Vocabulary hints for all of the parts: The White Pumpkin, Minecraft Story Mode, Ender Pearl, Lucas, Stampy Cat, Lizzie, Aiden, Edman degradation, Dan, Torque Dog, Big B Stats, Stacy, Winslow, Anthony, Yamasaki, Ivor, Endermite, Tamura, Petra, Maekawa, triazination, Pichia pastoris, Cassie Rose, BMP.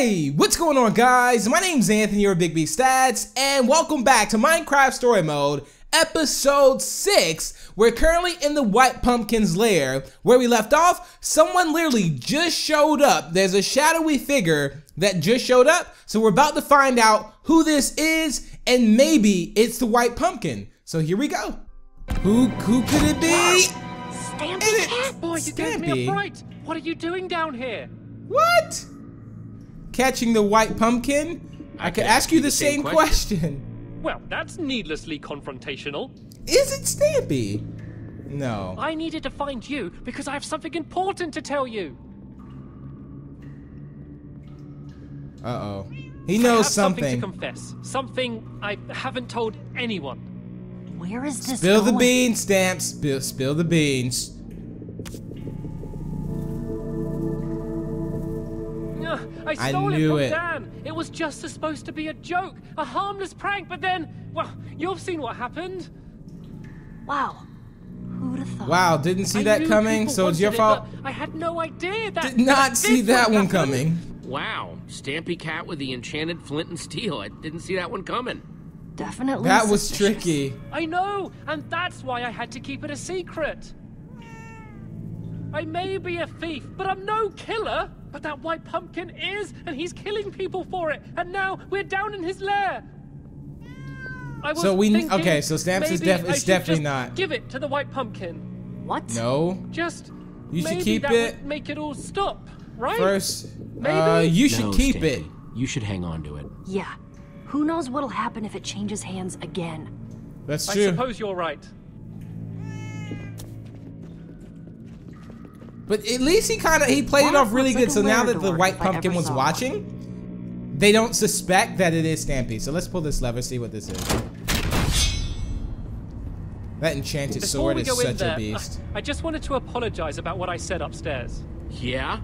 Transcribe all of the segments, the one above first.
Hey, what's going on, guys? My name's Anthony or Big B Stats, and welcome back to Minecraft Story Mode, Episode 6. We're currently in the White Pumpkin's lair. Where we left off, someone literally just showed up. There's a shadowy figure that just showed up, so we're about to find out who this is, and maybe it's the White Pumpkin. So here we go. Who could it be? Stampy Cat! Boy, you gave me a fright. What are you doing down here? What? Catching the White Pumpkin? I could ask you the same question. Well, that's needlessly confrontational. Is it Stampy? No. I needed to find you because I have something important to tell you. Uh-oh. He knows something. I have something to confess. Something I haven't told anyone. Where is this going? Spill the beans, Stamp. Spill the beans. I stole it from Dan. It was just supposed to be a joke, a harmless prank, but then, well, you've seen what happened. Wow. Who would have thought? Wow, didn't see that coming, so it's your fault? I had no idea that. Did not see that one coming. Wow, Stampy Cat with the enchanted flint and steel. I didn't see that one coming. Definitely. That was tricky. I know, and that's why I had to keep it a secret. I may be a thief, but I'm no killer. But that White Pumpkin is, and he's killing people for it, and now we're down in his lair. I was thinking, okay, so Stamps is definitely not. Give it to the White Pumpkin. What? No. Just you should keep it. Would make it all stop, right? First, maybe you should keep Stampy. It. You should hang on to it. Yeah. Who knows what'll happen if it changes hands again? That's true. I suppose you're right. But at least he played it off really good, so now that the White Pumpkin was watching, they don't suspect that it is Stampy. So let's pull this lever, see what this is. That enchanted sword is such a beast. I just wanted to apologize about what I said upstairs. Yeah?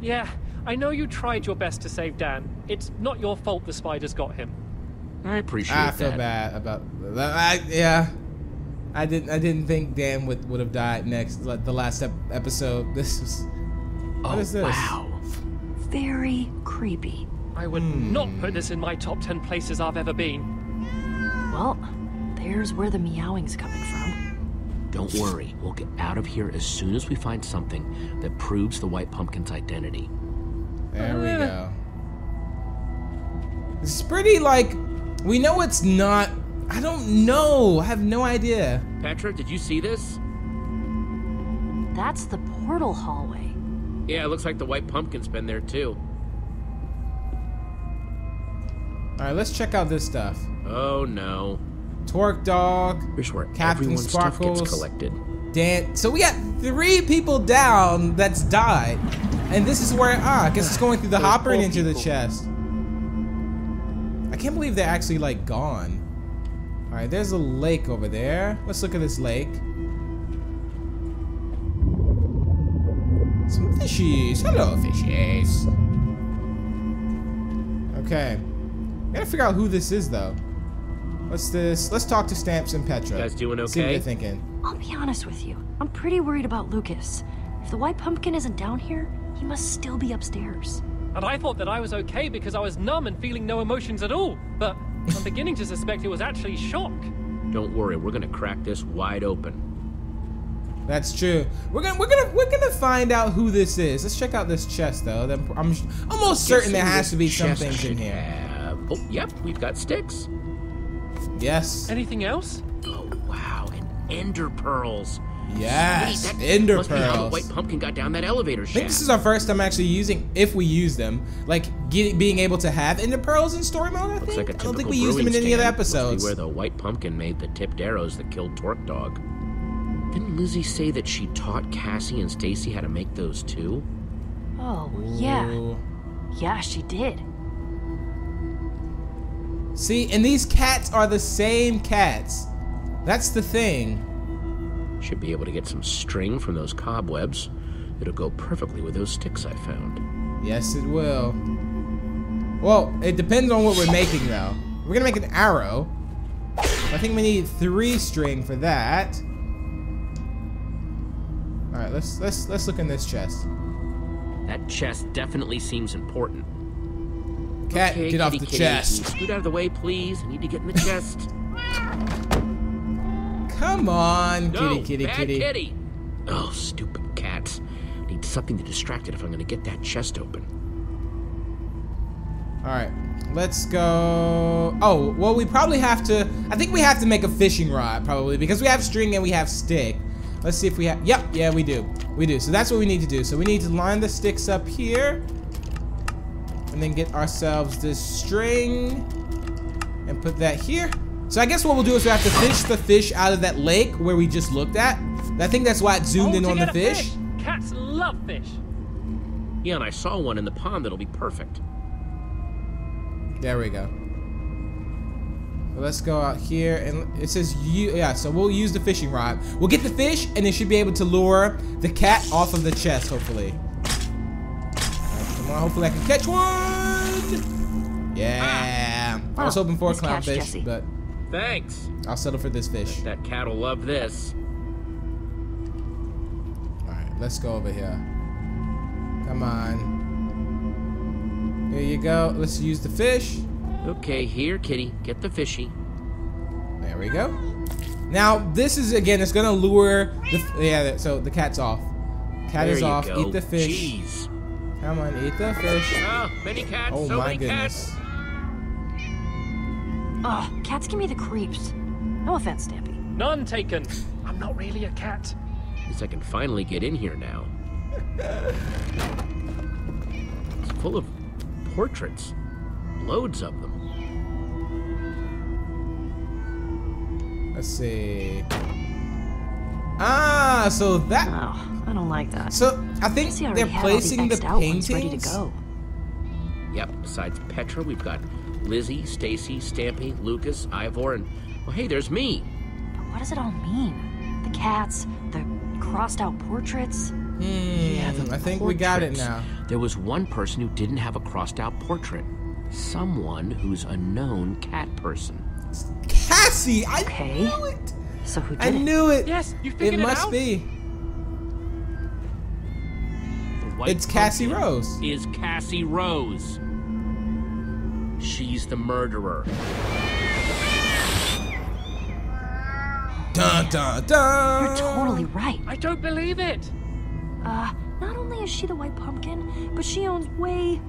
Yeah, I know you tried your best to save Dan. It's not your fault the spiders got him. I appreciate that. I feel bad about that. Yeah. I didn't think Dan would have died the last episode. This is. What is this? Wow. Very creepy. I would not put this in my top 10 places I've ever been. Well, there's where the meowing's coming from. Don't worry, we'll get out of here as soon as we find something that proves the White Pumpkin's identity. There we go. It's pretty we know it's not. I don't know. I have no idea. Petra, did you see this? That's the portal hallway. Yeah, it looks like the White Pumpkin's been there too. Alright, let's check out this stuff. Oh no. Torque Dog. Here's where Captain Sparkles gets collected. Dan. So we got 3 people down that's died. And this is where I guess it's going through the hopper and into the chest. I can't believe they're actually gone. Alright, there's a lake over there. Let's look at this lake. Some fishies. Hello, fishies. Okay. Gotta figure out who this is, though. What's this? Let's talk to Stamps and Petra. You guys doing okay? See what they're thinking. I'll be honest with you. I'm pretty worried about Lucas. If the White Pumpkin isn't down here, he must still be upstairs. And I thought that I was okay because I was numb and feeling no emotions at all, but I'm beginning to suspect it was actually shock. Don't worry, we're gonna crack this wide open. That's true. We're gonna find out who this is. Let's check out this chest, though. I'm almost certain there has to be some things in here. Oh, yep, we've got sticks. Yes. Anything else? Oh wow, and ender pearls. Yes, ender pearls. Must be how the White Pumpkin got down that elevator shaft. I think this is our first time actually using, if we use them, being able to have ender pearls in story mode. I think. I don't think we used them in any other episodes. Where the White Pumpkin made the tipped arrows that killed Torque Dog. Didn't Lizzie say that she taught Cassie and Stacy how to make those too? Oh yeah, she did. See, and these cats are the same cats. That's the thing. Should be able to get some string from those cobwebs. It'll go perfectly with those sticks I found. Yes, it will. Well, it depends on what we're making, though. We're gonna make an arrow. I think we need 3 string for that. All right, let's look in this chest. That chest definitely seems important. Cat, okay, get off the chest. Scoot out of the way, please. I need to get in the chest. Come on, no, kitty. Oh, stupid cats. I need something to distract it if I'm going to get that chest open. All right, let's go. Oh, well, we probably have to. I think we have to make a fishing rod, probably, because we have string and we have stick. Let's see if we have. Yep, yeah, we do. We do. So that's what we need to do. So we need to line the sticks up here. And then get ourselves this string and put that here. So I guess what we'll do is we have to fish the fish out of that lake where we just looked at. I think that's why it zoomed in on the fish. Cats love fish. Yeah, and I saw one in the pond that'll be perfect. There we go. Let's go out here and it says you. Yeah, so we'll use the fishing rod. We'll get the fish and it should be able to lure the cat off of the chest, hopefully. Come on, hopefully I can catch one. Yeah. Ah. I was hoping for a clownfish, but thanks. I'll settle for this fish. That cat'll love this. All right, let's go over here. Come on. There you go. Let's use the fish. Okay, here, kitty, get the fishy. There we go. Now this is again. It's gonna lure. Yeah. So the cat's off. Cat is off. Eat the fish. Jeez. Come on, eat the fish. Oh, many cats, oh so my many goodness. Ugh, oh, cats give me the creeps. No offense, Stampy. None taken. I'm not really a cat. At least I can finally get in here now. It's full of portraits. Loads of them. Let's see. Ah, so that. Oh, I don't like that. So I think they're placing the paintings. Ready to go. Yep. Besides Petra, we've got Lizzie, Stacy, Stampy, Lucas, Ivor, and well, hey, there's me. But what does it all mean? The cats, the crossed-out portraits. Yeah, I think we got it now. There was one person who didn't have a crossed-out portrait. Someone who's a known cat person. Cassie, I knew it. So who did it? I knew it. Yes, you figured it out. It must be. It's Cassie Rose. Is Cassie Rose? She's the murderer. Dun dun dun. You're totally right. I don't believe it. Not only is she the White Pumpkin, but she owns way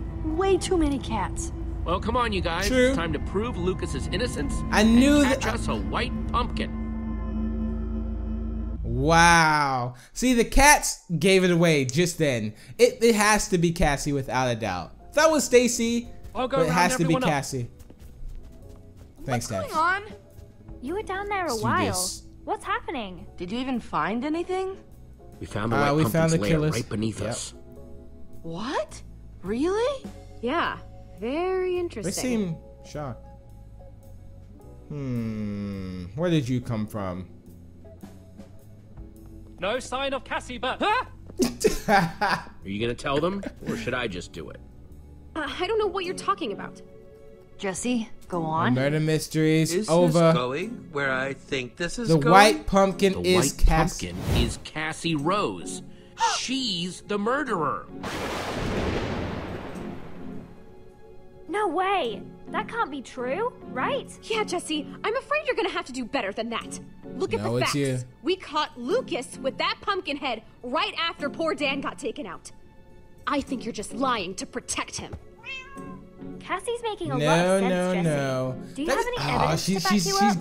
too many cats. Well, come on, you guys. True. It's time to prove Lucas's innocence. I knew that. Catch us a White Pumpkin. Wow. See, the cats gave it away just then. It has to be Cassie without a doubt. That was Stacy. But it has to be Cassie. Thanks, Dad. What's going on? You were down there a while. What's happening? Did you even find anything? We found the White Pumpkin's lair right beneath us. What? Really? Yeah. Very interesting. They seem shocked. Hmm. Where did you come from? No sign of Cassie, but... Huh? Are you going to tell them, or should I just do it? I don't know what you're talking about. Jesse, go on. The murder mysteries is over. This going where I think this is the going? White Pumpkin the White Pumpkin is Cassie Rose. She's the murderer. No way. That can't be true, right? Yeah, Jesse, I'm afraid you're gonna have to do better than that. Look at the facts. We caught Lucas with that pumpkin head right after poor Dan got taken out. I think you're just lying to protect him. Cassie's making a lot of sense, Jesse. Do you have any evidence to back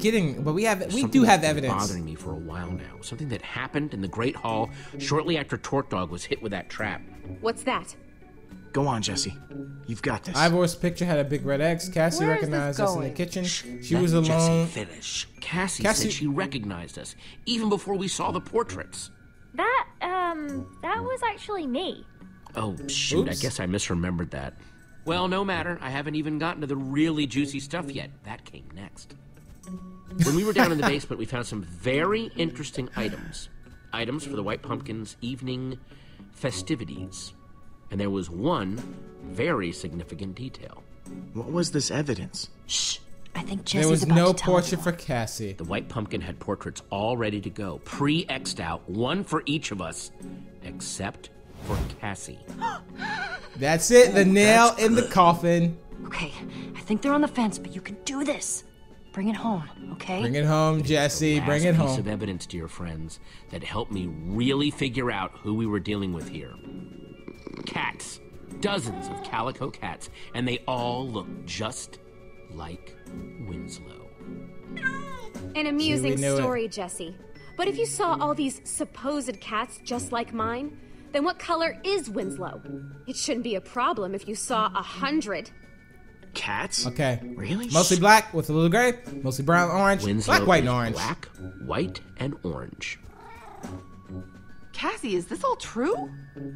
you up? But we do have evidence. Something's been bothering me for a while now. Something that happened in the Great Hall shortly after Torque Dog was hit with that trap. What's that? Go on, Jesse. You've got this. Ivor's picture had a big red X. Cassie recognized us in the kitchen. She was alone. Jesse, finish. Cassie said she recognized us even before we saw the portraits. That was actually me. Oh shoot! Oops. I guess I misremembered that. Well, no matter. I haven't even gotten to the really juicy stuff yet. That came next. When we were down in the basement, we found some very interesting items. Items for the White Pumpkin's evening festivities. And there was one very significant detail. What was this evidence? Shh. I think Jesse's There was no portrait for Cassie. The White Pumpkin had portraits all ready to go, pre-X'd out, one for each of us, except for Cassie. That's it. The nail in the coffin. Okay, I think they're on the fence, but you can do this. Bring it home, okay? Bring it home, Jesse. Bring it home. Last piece of evidence to your friends that helped me really figure out who we were dealing with here. Cats. Dozens of calico cats, and they all look just like Winslow. An amusing story, Jesse. But if you saw all these supposed cats just like mine, then what color is Winslow? It shouldn't be a problem if you saw 100. Cats? Okay. Really? Mostly black with a little gray. Mostly brown, orange. Winslow black, white, and orange. Black, white, and orange. Cassie, is this all true?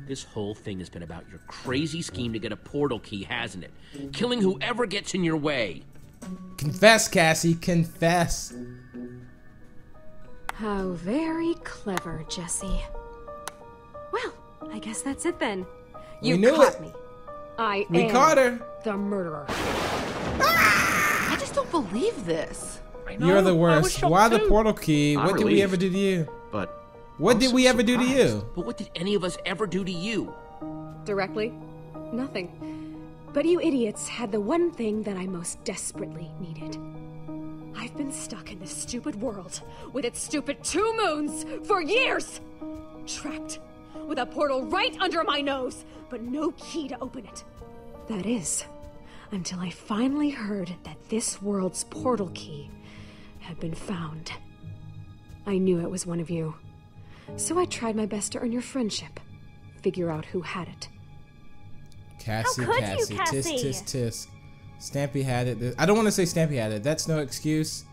This whole thing has been about your crazy scheme to get a portal key, hasn't it? Killing whoever gets in your way. Confess, Cassie. Confess. How very clever, Jesse. Well, I guess that's it then. You caught me. We caught her. The murderer. Ah! I just don't believe this. You're the worst. Why the portal key? What did we ever do to you? But what did we ever do to you? But what did any of us ever do to you? Directly? Nothing. But you idiots had the one thing that I most desperately needed. I've been stuck in this stupid world with its stupid 2 moons for years. Trapped with a portal right under my nose, but no key to open it. That is, until I finally heard that this world's portal key had been found. I knew it was one of you, so I tried my best to earn your friendship, figure out who had it. Cassie, Cassie, tisk, tisk, tisk. Stampy had it. I don't want to say Stampy had it. That's no excuse.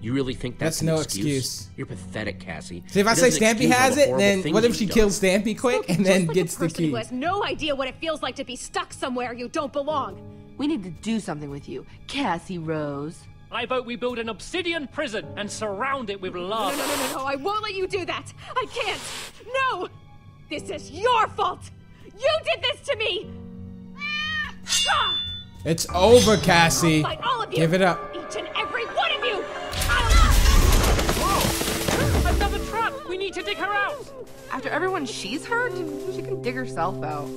You really think that's no excuse? You're pathetic, Cassie. So if I say Stampy has it, then what if she kills Stampy quick and then gets the key? You have no idea what it feels like to be stuck somewhere you don't belong. We need to do something with you, Cassie Rose. I vote we build an obsidian prison and surround it with lava. No, no, no, no, no! I won't let you do that. I can't. No, this is your fault. You did this to me. Ah! It's over, Cassie. I'll fight all of you. Give it up. Each and every one of you. Whoa. Another trap. We need to dig her out. After everyone she's hurt, she can dig herself out.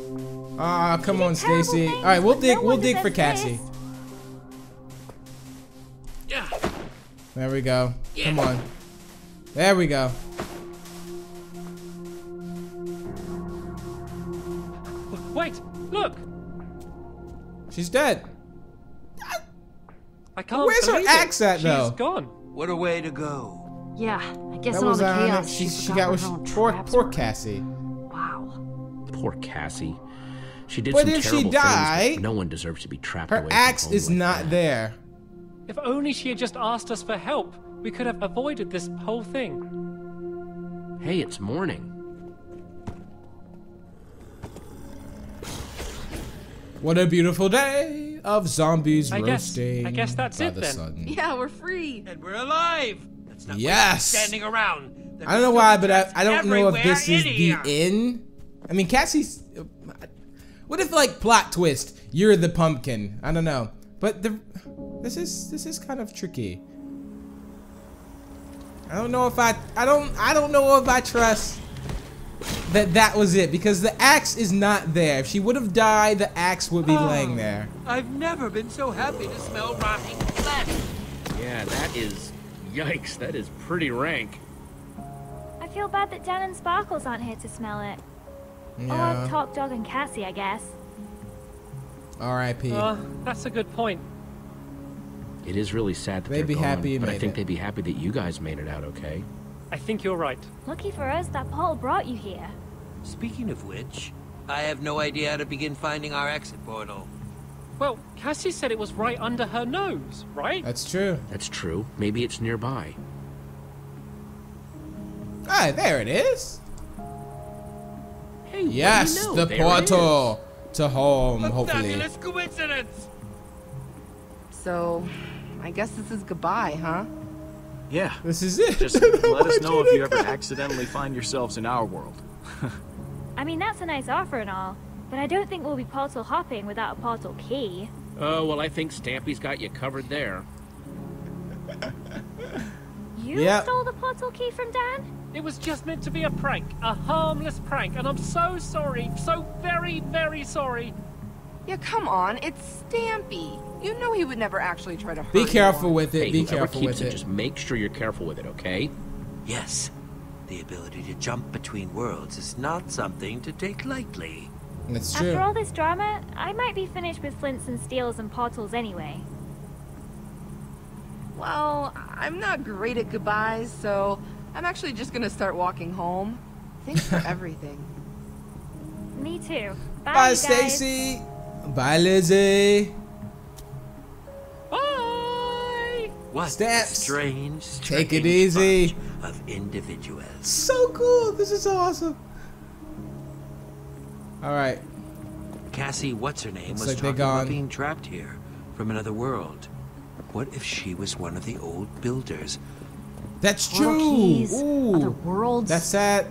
Ah, come on, Stacy. All right, we'll dig for Cassie. Yeah. There we go. Yeah. Come on. There we go. Wait. Look. She's dead. I can't. Where's her axe at, though? She's gone. What a way to go. Yeah, I guess in all the chaos, she got what. Poor Cassie. Wow. Poor Cassie. She did some terrible things, but no one deserves to be trapped away from home like that. Her axe is not there. If only she had just asked us for help, we could have avoided this whole thing. Hey, it's morning. What a beautiful day of zombies roasting. I guess that's it then. Sun. Yeah, we're free and we're alive. That's not standing around. I don't know why, but I don't know if this is the end. I mean, Cassie's. What if, like, plot twist? You're the pumpkin. I don't know, but this is kind of tricky. I don't know if I don't know if I trust that was it, because the axe is not there. If she would have died, the axe would be laying there. I've never been so happy to smell rotting flesh. Yeah, that is, yikes, that is pretty rank. I feel bad that Dan and Sparkles aren't here to smell it. Yeah. Or Torque Dog and Cassie, I guess. R.I.P. That's a good point. It is really sad that they're gone, but I think they'd be happy that you guys made it out okay. I think you're right. Lucky for us that Paul brought you here. Speaking of which, I have no idea how to begin finding our exit portal. Well, Cassie said it was right under her nose, right? That's true. That's true. Maybe it's nearby. Ah, there it is. Hey, yes, you know, the portal to home, hopefully. Fabulous coincidence. So, I guess this is goodbye, huh? Yeah. This is it. Just let us know if you ever accidentally find yourselves in our world. I mean, that's a nice offer and all, but I don't think we'll be portal hopping without a portal key. Oh, well, I think Stampy's got you covered there. You stole the portal key from Dan? It was just meant to be a prank, a harmless prank, and I'm so sorry, so very, very sorry. Yeah, come on, it's Stampy. You know he would never actually try to hurt you. Be careful with it. Be careful with it. Just make sure you're careful with it, okay? Yes. The ability to jump between worlds is not something to take lightly. That's true. After all this drama, I might be finished with flints and steels and portals anyway. Well, I'm not great at goodbyes, so I'm actually just gonna start walking home. Thanks for everything. Me too. Bye, bye, Stacy. Bye, Lizzie. Bye. What steps? Strange, strange. Take it easy. Of individuals. So cool. This is so awesome. All right. Cassie, what's her name? Was talking about being trapped here from another world. What if she was one of the old builders? That's true. Ooh. Other worlds. That's that.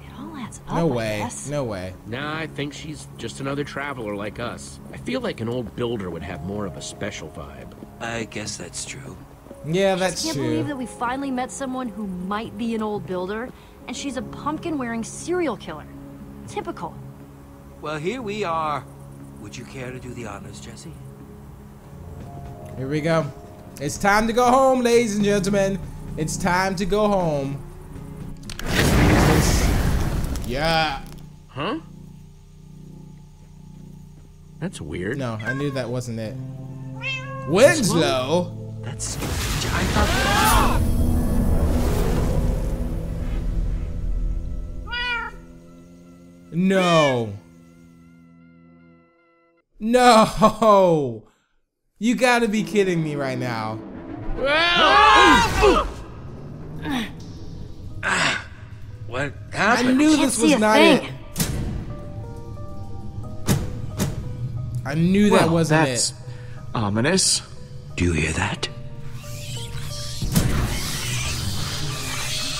It all adds up. No way. No way. Nah, I think she's just another traveler like us. I feel like an old builder would have more of a special vibe. I guess that's true. Yeah, that's true. I can't believe that we finally met someone who might be an old builder, and she's a pumpkin-wearing serial killer. Typical. Well, here we are. Would you care to do the honors, Jesse? Here we go. It's time to go home, ladies and gentlemen. It's time to go home. Yeah. Huh? That's weird. No, I knew that wasn't it. Winslow? That's... I thought... No. No. You gotta be kidding me right now. What happened? I knew this was not it. I knew that wasn't it. That's ominous. Do you hear that?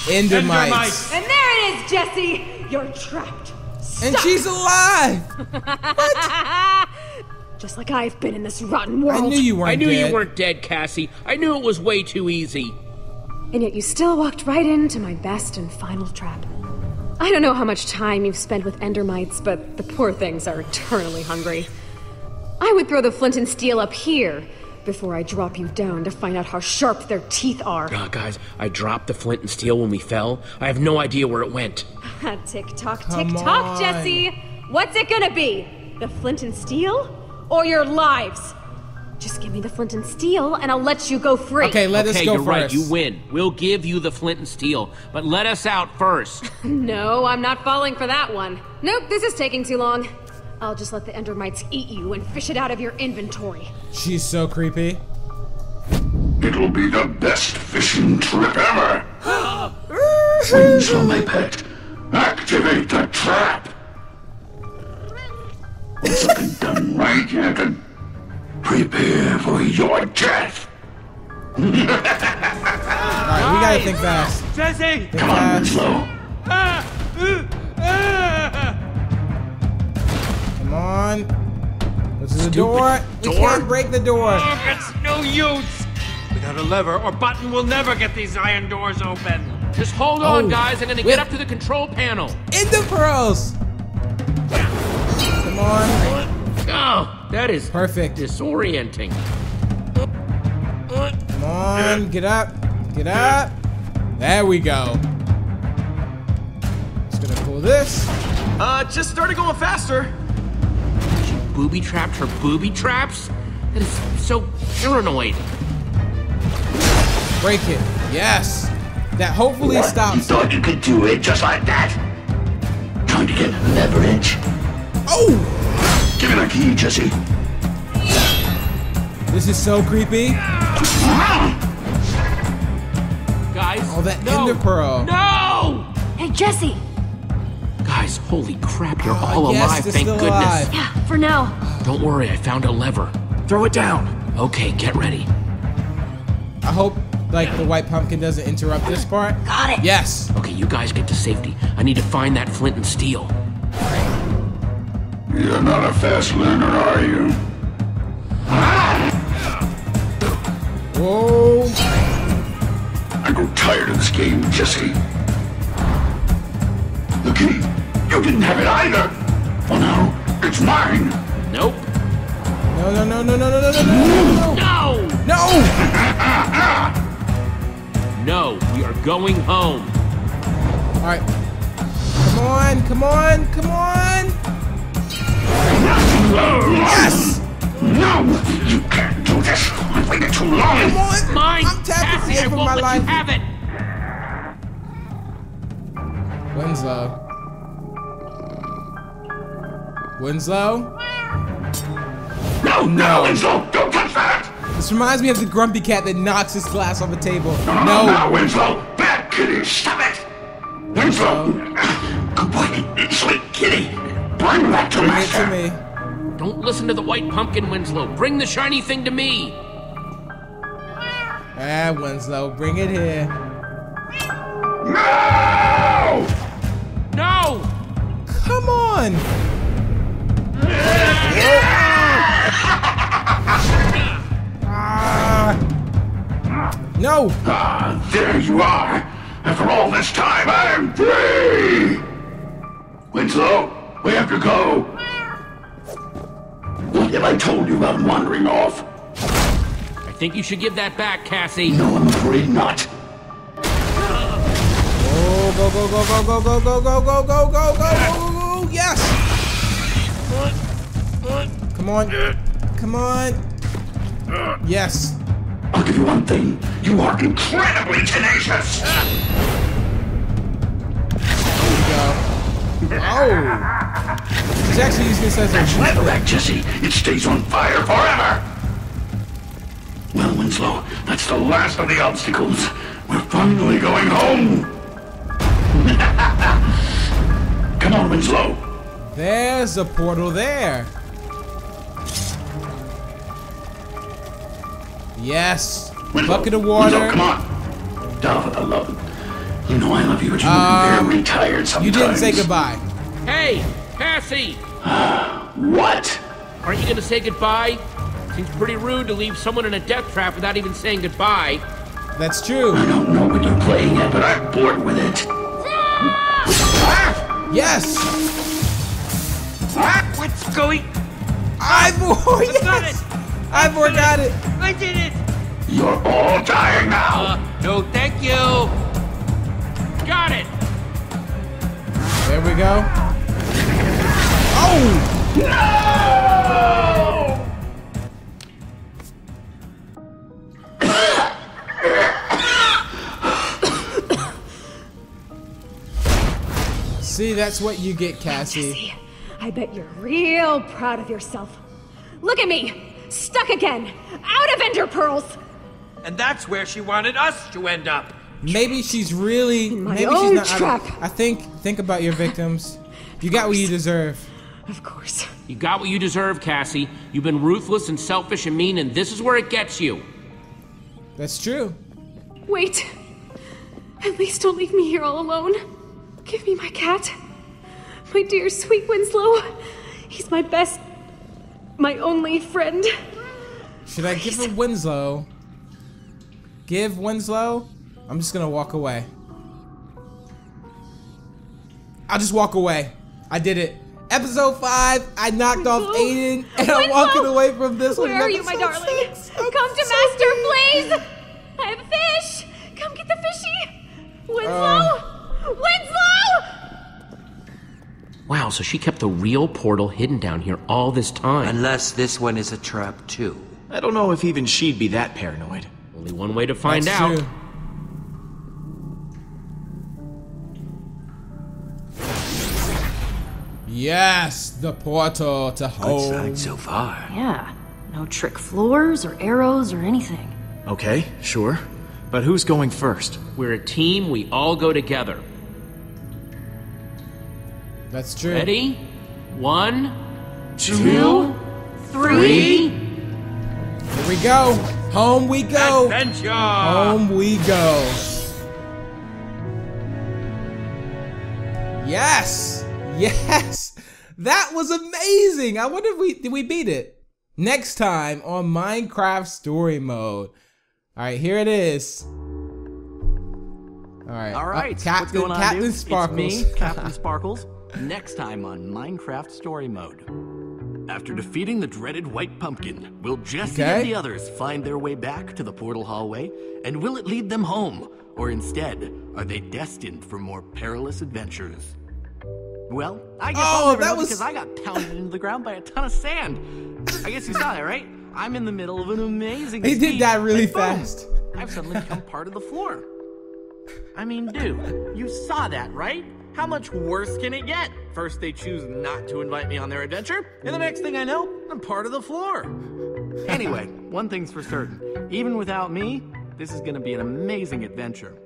Endermites. And there it is, Jesse. You're trapped. Stuck. And she's alive. What? Just like I've been in this rotten world. I knew you weren't dead. You weren't dead, Cassie. I knew it was way too easy. And yet you still walked right into my best and final trap. I don't know how much time you've spent with endermites, but the poor things are eternally hungry. I would throw the flint and steel up here before I drop you down to find out how sharp their teeth are. Oh, guys, I dropped the flint and steel when we fell. I have no idea where it went. Tick-tock, tick-tock, Jesse. What's it gonna be? The flint and steel? Or your lives. Just give me the flint and steel and I'll let you go free. Okay, let us go first. Right, you win. We'll give you the flint and steel, but let us out first. No, I'm not falling for that one. Nope, this is taking too long. I'll just let the endermites eat you and fish it out of your inventory. She's so creepy. It'll be the best fishing trip ever. Winslow, my pet, activate the trap. It's been done right, Captain. Prepare for your death. All right, we gotta think fast. Jesse, come on, Winslow. Come on. This is a door. We can't break the door. Oh, it's no use. Without a lever or button, we'll never get these iron doors open. Just hold on, guys. I'm gonna get up to the control panel. In the pearls. Oh, that is perfect. Disorienting. Come on, get up. Get up. There we go. Just gonna pull this. Just started going faster. She booby trapped her booby traps? That is so paranoid. Break it. Yes. That hopefully stops. You thought you could do it just like that? Trying to get leverage. Oh! Give me that key, Jesse. This is so creepy. Guys, Ender Pearl. No! Hey, Jesse. Guys, holy crap, you're all alive, thank goodness. Yeah, for now. Don't worry, I found a lever. Throw it down. Okay, get ready. I hope, like, the white pumpkin doesn't interrupt this part. Got it. Yes. Okay, you guys get to safety. I need to find that flint and steel. You're not a fast learner, are you? Whoa! I grow tired of this game, Jesse. The key? You didn't have it either! Well, now, it's mine! Nope. No, no, no, no, no, no, no, no, no, no, no, no, we are going home. All right, come on, come on, come on. Yes! No, you can't do this. I've waited too long. Come on, I'm tapping here for my life. Have it. Winslow? No, no, Winslow, don't touch that! This reminds me of the grumpy cat that knocks his glass off a table. No, no, no, no, Winslow, bad kitty, stop it! Winslow, good boy, sweet kitty, bring that to master. Bring it to me. Don't listen to the white pumpkin, Winslow. Bring the shiny thing to me. Ah, Winslow, bring it here. No! No! Come on! No! Ah, there you are! After all this time, I am free! Winslow, we have to go! What have I told you about wandering off? I think you should give that back, Cassie. No, I'm afraid not. Oh, go, go, go, go, go, go, go, go, go, go, go, go, yes! Come on. Come on. Yes. I'll give you one thing. You are incredibly tenacious. There we go. Oh. He's actually using this as a weapon. That's right, Jesse. It stays on fire forever. Well, Winslow, that's the last of the obstacles. We're finally going home. Come on, Winslow. There's a portal there. Yes. Winslow, bucket of water. Winslow, come on. Dove, I love you. You know I love you, but you look very tired sometimes. You didn't say goodbye. Hey, Cassie. What? Aren't you going to say goodbye? Seems pretty rude to leave someone in a death trap without even saying goodbye. That's true. I don't know what you're playing at, but I'm bored with it. Ah! Yes. What's going? Ivor, yes! Got it. Ivor got it. I did it! You're all dying now! No, thank you! Got it! There we go. Oh! No! See, that's what you get, Cassie. I bet you're real proud of yourself. Look at me! Stuck again! Out of Ender Pearls! And that's where she wanted us to end up! Maybe she's really... maybe she's not trap. I think about your victims. You got what you deserve. Of course. You got what you deserve, Cassie. You've been ruthless and selfish and mean, and this is where it gets you. That's true. Wait. At least don't leave me here all alone. Give me my cat. My dear, sweet Winslow. He's my best, my only friend. Should I give him Winslow? Give Winslow? I'm just gonna walk away. I'll just walk away. I did it. Episode 5, I knocked off Aiden, and I'm walking away from this one. Where are you, my darling? Come to Master, please! I have a fish! Come get the fishy! Winslow! Winslow! Wow, so she kept the real portal hidden down here all this time. Unless this one is a trap, too. I don't know if even she'd be that paranoid. Only one way to find out. That's true. Yes, the portal to home. Good sign so far. Yeah, no trick floors or arrows or anything. Okay, sure. But who's going first? We're a team, we all go together. That's true. Ready? 1, 2, 3. Here we go. Home we go. Adventure. Home we go. Yes. Yes. That was amazing. I wonder if did we beat it? Next time on Minecraft Story Mode. All right, here it is. All right. All right. What's going on, Captain Sparkles. It's me, Captain Sparkles. Next time on Minecraft Story Mode. After defeating the dreaded White Pumpkin, will Jesse and the others find their way back to the portal hallway? And will it lead them home? Or instead, are they destined for more perilous adventures? Well, I guess I'll never know because I got pounded into the ground by a ton of sand. I guess you saw that, right? I'm in the middle of an amazing speed. He did that really fast. I've suddenly become part of the floor. I mean, dude, you saw that, right? How much worse can it get? First, they choose not to invite me on their adventure, and the next thing I know, I'm part of the floor. Anyway, one thing's for certain. Even without me, this is going to be an amazing adventure.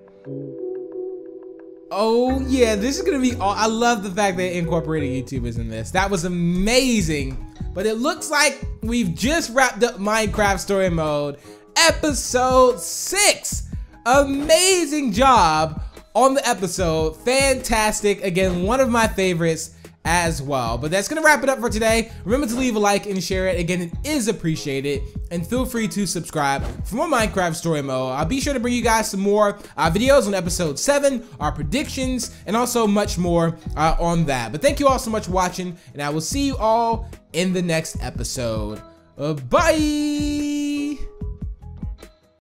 Oh, yeah, this is going to be all. I love the fact they incorporated YouTubers in this. That was amazing. But it looks like we've just wrapped up Minecraft Story Mode, Episode 6. Amazing job on the episode. Fantastic. Again, one of my favorites as well. But that's gonna wrap it up for today. Remember to leave a like and share it. Again, it is appreciated. And feel free to subscribe for more Minecraft Story Mode. I'll be sure to bring you guys some more videos on episode 7, our predictions, and also much more on that. But thank you all so much for watching, and I will see you all in the next episode. Bye!